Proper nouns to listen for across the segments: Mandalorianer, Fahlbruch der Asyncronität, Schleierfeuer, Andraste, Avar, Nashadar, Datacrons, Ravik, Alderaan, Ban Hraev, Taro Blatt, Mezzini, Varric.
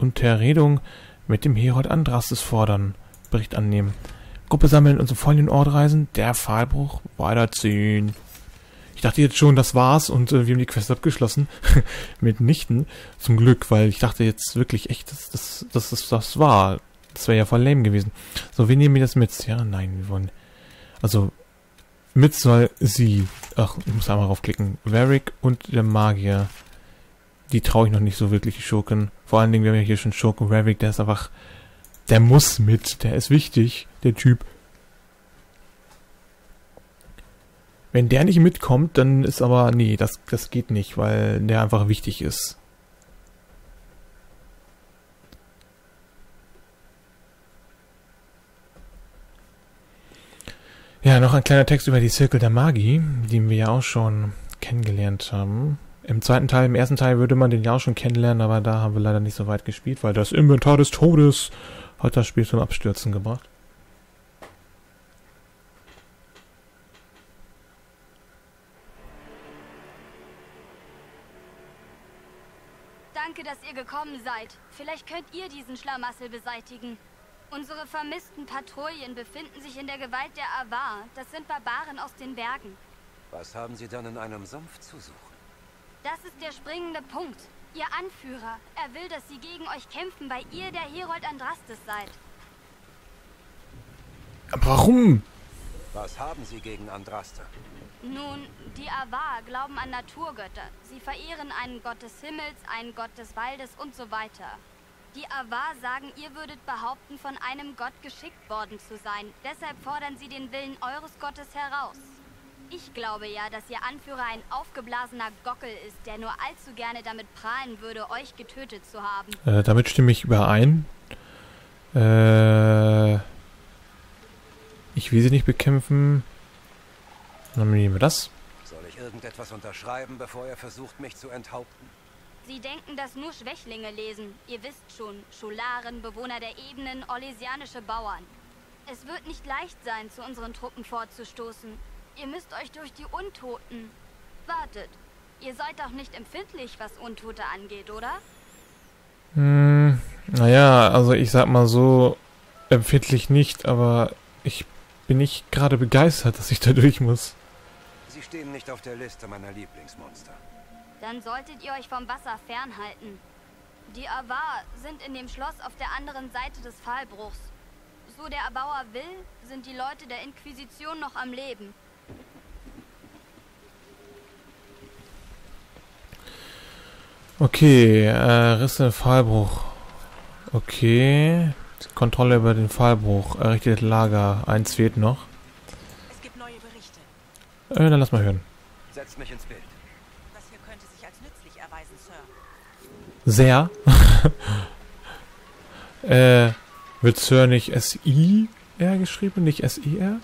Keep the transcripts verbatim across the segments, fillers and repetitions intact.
Unterredung mit dem Herold Andrastes fordern. Bericht annehmen. Gruppe sammeln und zum folgenden Ort reisen. Der Fahlbruch weiterziehen. Ich dachte jetzt schon, das war's und äh, wir haben die Quest abgeschlossen. Mitnichten. Zum Glück, weil ich dachte jetzt wirklich echt, dass das, das, das, das war. Das wäre ja voll lame gewesen. So, wir nehmen das mit. Ja, nein, wir wollen... Also, mit soll sie... Ach, ich muss einmal draufklicken. Varric und der Magier. Die traue ich noch nicht so wirklich, die Schurken. Vor allen Dingen, wir haben ja hier schon Schurken. Ravik, der ist einfach... Der muss mit. Der ist wichtig, der Typ. Wenn der nicht mitkommt, dann ist aber... Nee, das, das geht nicht, weil der einfach wichtig ist. Ja, noch ein kleiner Text über die Zirkel der Magie, den wir ja auch schon kennengelernt haben. Im zweiten Teil, im ersten Teil würde man den ja auch schon kennenlernen, aber da haben wir leider nicht so weit gespielt, weil das Inventar des Todes hat das Spiel zum Abstürzen gebracht. Danke, dass ihr gekommen seid. Vielleicht könnt ihr diesen Schlamassel beseitigen. Unsere vermissten Patrouillen befinden sich in der Gewalt der Avar. Das sind Barbaren aus den Bergen. Was haben sie dann in einem Sumpf zu suchen? Das ist der springende Punkt. Ihr Anführer. Er will, dass sie gegen euch kämpfen, weil ihr der Herold Andrastes seid. Aber warum? Was haben sie gegen Andraste? Nun, die Avar glauben an Naturgötter. Sie verehren einen Gott des Himmels, einen Gott des Waldes und so weiter. Die Avar sagen, ihr würdet behaupten, von einem Gott geschickt worden zu sein. Deshalb fordern sie den Willen eures Gottes heraus. Ich glaube ja, dass ihr Anführer ein aufgeblasener Gockel ist, der nur allzu gerne damit prahlen würde, euch getötet zu haben. Äh, damit stimme ich überein. Äh, ich will sie nicht bekämpfen. Dann nehmen wir das. Soll ich irgendetwas unterschreiben, bevor er versucht, mich zu enthaupten? Sie denken, dass nur Schwächlinge lesen. Ihr wisst schon, Scholaren, Bewohner der Ebenen, orlesianische Bauern. Es wird nicht leicht sein, zu unseren Truppen vorzustoßen. Ihr müsst euch durch die Untoten... Wartet, ihr seid doch nicht empfindlich, was Untote angeht, oder? Hm, naja, also ich sag mal so, empfindlich nicht, aber ich bin nicht gerade begeistert, dass ich da durch muss. Sie stehen nicht auf der Liste meiner Lieblingsmonster. Dann solltet ihr euch vom Wasser fernhalten. Die Avar sind in dem Schloss auf der anderen Seite des Fahlbruchs. So der Erbauer will, sind die Leute der Inquisition noch am Leben. Okay, äh, Risse im Fahlbruch. Okay, Kontrolle über den Fahlbruch. Errichtetes Lager. Eins fehlt noch. Es gibt neue Berichte. Äh, dann lass mal hören. Setz mich ins Bild. Sehr. äh, wird Sir nicht S I R geschrieben, nicht S I R?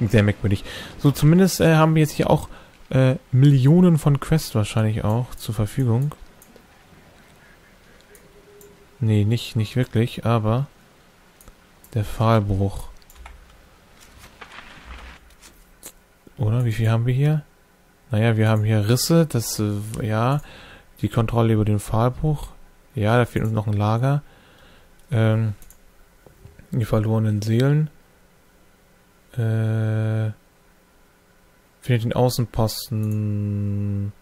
Sehr merkwürdig. So, zumindest äh, haben wir jetzt hier auch äh, Millionen von Quests wahrscheinlich auch zur Verfügung. Nee, nicht, nicht wirklich, aber der Fahlbruch. Oder, wie viel haben wir hier? Naja, wir haben hier Risse, das, äh, ja... Die Kontrolle über den Fahlbruch. Ja, da fehlt uns noch ein Lager. Ähm, die verlorenen Seelen. Äh, findet den Außenposten.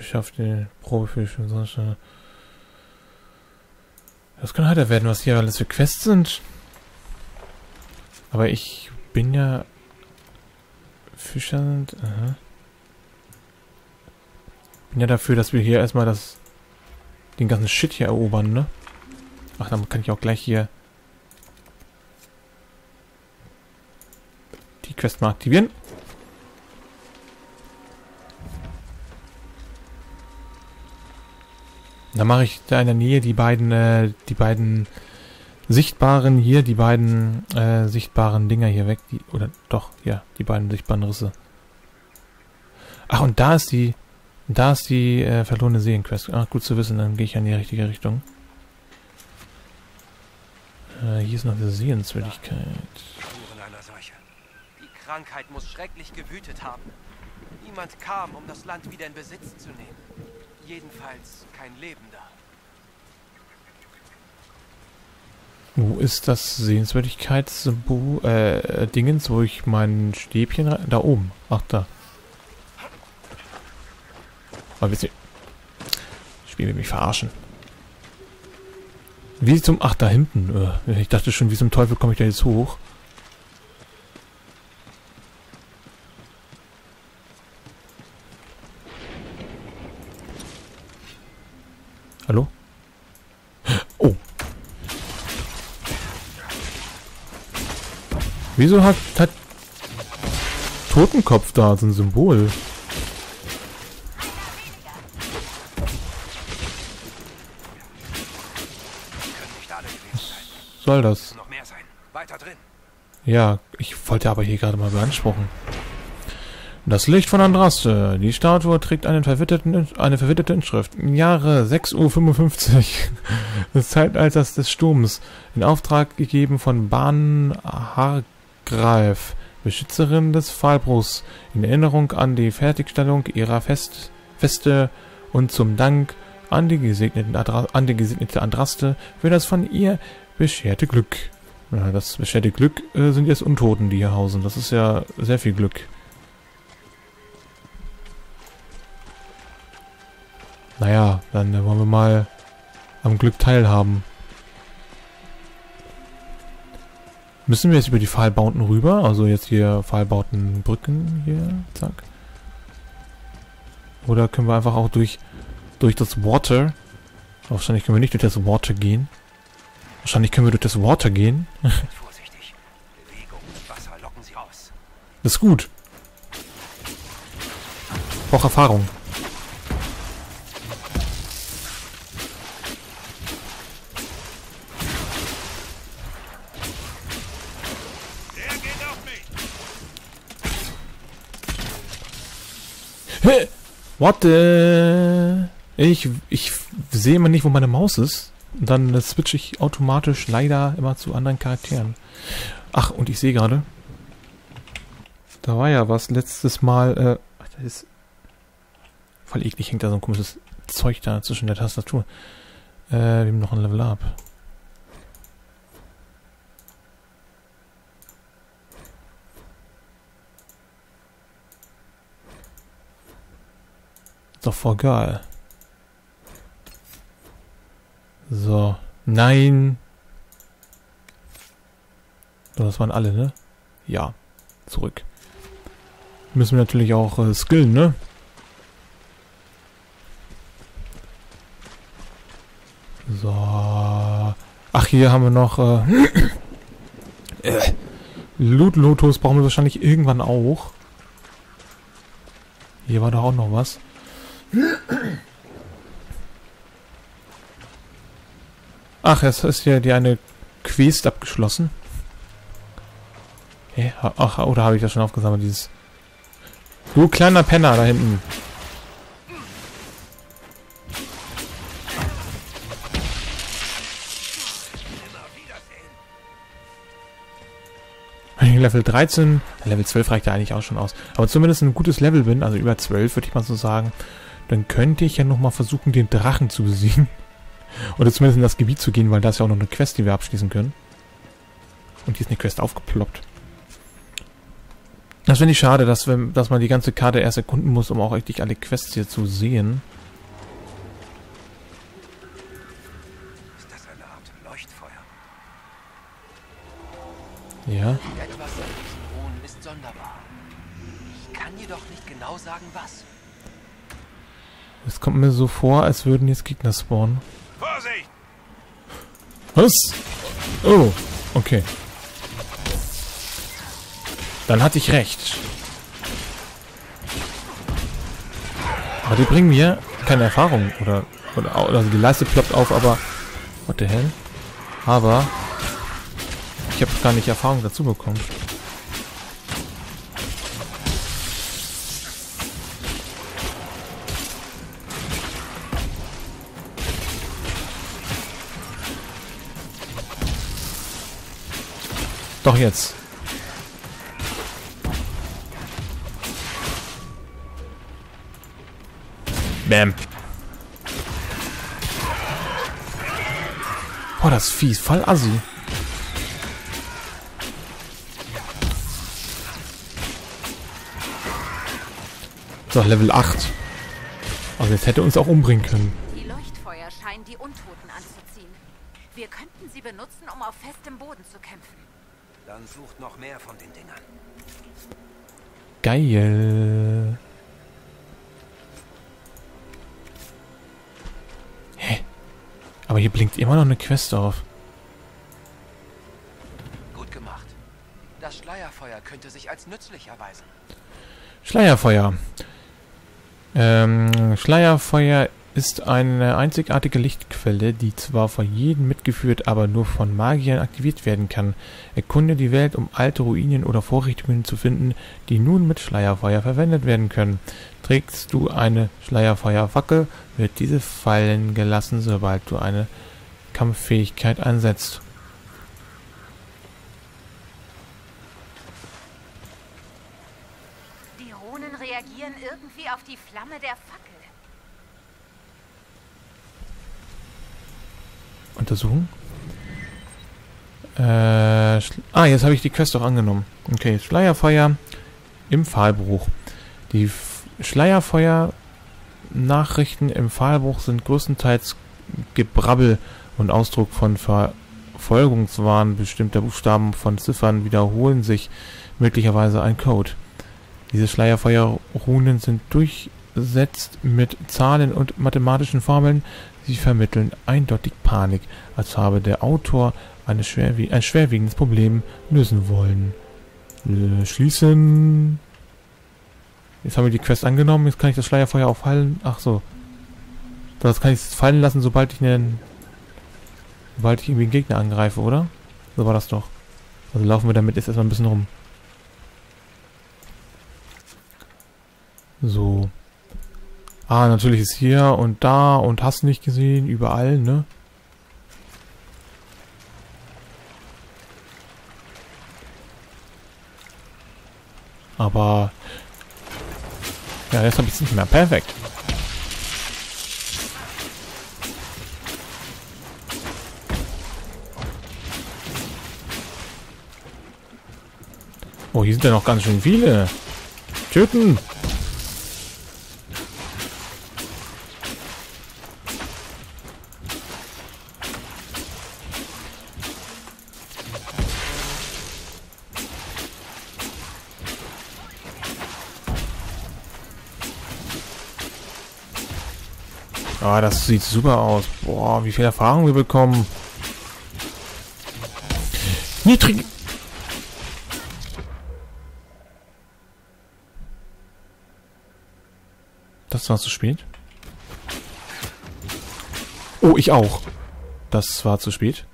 Schafft den Probefisch. Das kann heiter werden, was hier alles für Quests sind. Aber ich bin ja... Fischer sind... Aha. Ich bin ja dafür, dass wir hier erstmal das, den ganzen Shit hier erobern, ne? Ach, dann kann ich auch gleich hier die Quest mal aktivieren. Dann mache ich da in der Nähe die beiden, äh, die beiden sichtbaren hier, die beiden äh, sichtbaren Dinger hier weg. Die, oder doch, ja, die beiden sichtbaren Risse. Ach, und da ist die... Da ist die äh, verlorene Seelenquest. Ach, gut zu wissen, dann gehe ich in die richtige Richtung. Äh, hier ist noch eine Sehenswürdigkeit. Spuren einer Seuche. Die Krankheit muss schrecklich gewütet haben. Niemand kam, um das Land wieder in Besitz zu nehmen. Jedenfalls kein Lebender. Wo ist das Sehenswürdigkeitssymbol, äh, Dingens, wo ich mein Stäbchen rein... Da oben. Ach, da. Aber wisst ihr... Das Spiel will mich verarschen. Wie zum... Ach, da hinten. Ich dachte schon, wie zum Teufel komme ich da jetzt hoch? Hallo? Oh. Wieso hat, hat Totenkopf da so ein Symbol? Was soll das? Ja, ich wollte aber hier gerade mal beanspruchen. Das Licht von Andraste. Die Statue trägt einen verwitterten, eine verwitterte Inschrift. Im Jahre sechs Uhr fünfundfünfzig des Zeitalters des Sturms. In Auftrag gegeben von Ban Hraev, Beschützerin des Fahlbruchs, in Erinnerung an die Fertigstellung ihrer Fest, Feste und zum Dank an die, gesegneten Adra, an die gesegnete Andraste für das von ihr bescherte Glück. Ja, das bescherte Glück äh, sind jetzt Untoten, die hier hausen. Das ist ja sehr viel Glück. Naja, dann wollen wir mal am Glück teilhaben. Müssen wir jetzt über die Pfahlbauten rüber? Also jetzt hier Pfahlbauten, Brücken hier, zack. Oder können wir einfach auch durch, durch das Water? Wahrscheinlich können wir nicht durch das Water gehen. Wahrscheinlich können wir durch das Water gehen. Vorsichtig. Bewegung und Wasser locken sie raus. Das ist gut. Ich brauche Erfahrung. What the... Ich, ich sehe immer nicht, wo meine Maus ist. Und dann switche ich automatisch leider immer zu anderen Charakteren. Ach, und ich sehe gerade. Da war ja was letztes Mal... Äh, ach, das ist... Voll eklig, hängt da so ein komisches Zeug da zwischen der Tastatur. Äh, wir haben noch ein Level Up. Doch voll geil. So. Nein. So, das waren alle, ne? Ja. Zurück. Müssen wir natürlich auch äh, skillen, ne? So. Ach, hier haben wir noch äh, äh, Loot Lotus brauchen wir wahrscheinlich irgendwann auch. Hier war doch auch noch was. Ach, es ist ja die eine Quest abgeschlossen. Hä? Ach, oder habe ich das schon aufgesammelt, dieses... Du kleiner Penner da hinten. Level dreizehn, Level zwölf reicht ja eigentlich auch schon aus. Aber zumindest ein gutes Level bin, also über zwölf würde ich mal so sagen. Dann könnte ich ja nochmal versuchen, den Drachen zu besiegen. Oder zumindest in das Gebiet zu gehen, weil da ist ja auch noch eine Quest, die wir abschließen können. Und hier ist eine Quest aufgeploppt. Das finde ich schade, dass, wir, dass man die ganze Karte erst erkunden muss, um auch richtig alle Quests hier zu sehen. Ist das eine Art Leuchtfeuer? Ja. Etwas in diesem Ruhen ist sonderbar. Ich kann jedoch nicht genau sagen, was. Es kommt mir so vor, als würden jetzt Gegner spawnen. Vorsicht! Was? Oh, okay. Dann hatte ich recht. Aber die bringen mir keine Erfahrung. Oder, oder also die Leiste ploppt auf, aber... What the hell? Aber... Ich habe gar nicht Erfahrung dazu bekommen. Doch jetzt. Bam. Boah, das ist fies. Voll assi. So, Level acht. Also jetzt hätte er uns auch umbringen können. Die Leuchtfeuer scheinen die Untoten anzuziehen. Wir könnten sie benutzen, um auf festem Boden zu kämpfen. Dann sucht noch mehr von den Dingern. Geil. Hä? Aber hier blinkt immer noch eine Quest auf. Gut gemacht. Das Schleierfeuer könnte sich als nützlich erweisen. Schleierfeuer. Ähm, Schleierfeuer ist eine einzigartige Lichtquelle, die zwar von jedem mitgeführt, aber nur von Magiern aktiviert werden kann. Erkunde die Welt, um alte Ruinen oder Vorrichtungen zu finden, die nun mit Schleierfeuer verwendet werden können. Trägst du eine Schleierfeuerfackel, wird diese fallen gelassen, sobald du eine Kampffähigkeit einsetzt. Reagieren irgendwie auf die Flamme der Fackel. Untersuchen? Äh, ah, jetzt habe ich die Quest auch angenommen. Okay, Schleierfeuer im Fahlbruch. Die Schleierfeuer-Nachrichten im Fahlbruch sind größtenteils Gebrabbel und Ausdruck von Verfolgungswahn. Bestimmter Buchstaben von Ziffern wiederholen sich, möglicherweise ein Code. Diese Schleierfeuerrunen sind durchsetzt mit Zahlen und mathematischen Formeln. Sie vermitteln eindeutig Panik, als habe der Autor eine schwerwie ein schwerwiegendes Problem lösen wollen. Schließen. Jetzt haben wir die Quest angenommen. Jetzt kann ich das Schleierfeuer auch fallen. Ach so. Das kann ich fallen lassen, sobald ich einen, sobald ich irgendwie einen Gegner angreife, oder? So war das doch. Also laufen wir damit jetzt erstmal ein bisschen rum. So. Ah, natürlich ist hier und da und hast nicht gesehen, überall, ne? Aber... ja, jetzt habe ich es nicht mehr. Perfekt. Oh, hier sind ja noch ganz schön viele. Töten! Ah, das sieht super aus. Boah, wie viel Erfahrung wir bekommen. Niedrig. Das war zu spät. Oh, ich auch. Das war zu spät.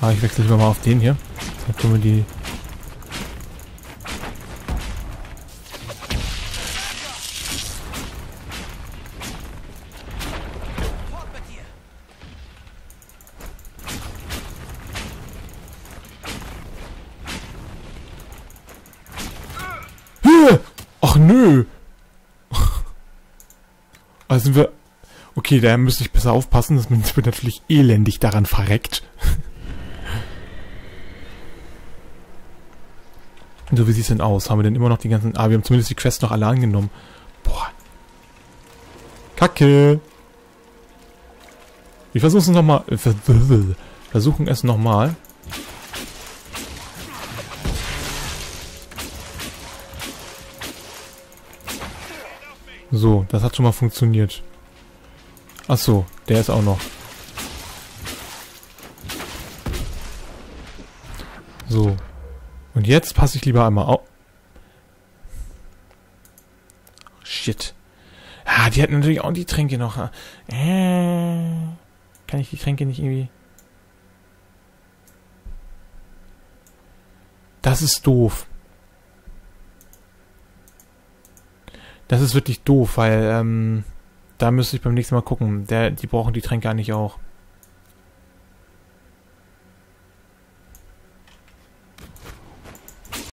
Ah, ich wechsle lieber mal auf den hier. Dann tun wir die... Ach nö! Also sind wir... Okay, da müsste ich besser aufpassen, dass man natürlich elendig daran verreckt. So, wie sieht es denn aus? Haben wir denn immer noch die ganzen... Ah, wir haben zumindest die Quests noch alle angenommen. Boah. Kacke! Wir versuchen es nochmal... Versuchen es nochmal. So, das hat schon mal funktioniert. Ach so, der ist auch noch. So. Und jetzt passe ich lieber einmal auf. Shit. Ah, die hatten natürlich auch die Tränke noch. Äh, kann ich die Tränke nicht irgendwie... Das ist doof. Das ist wirklich doof, weil ähm, da müsste ich beim nächsten Mal gucken. Der, die brauchen die Tränke eigentlich auch.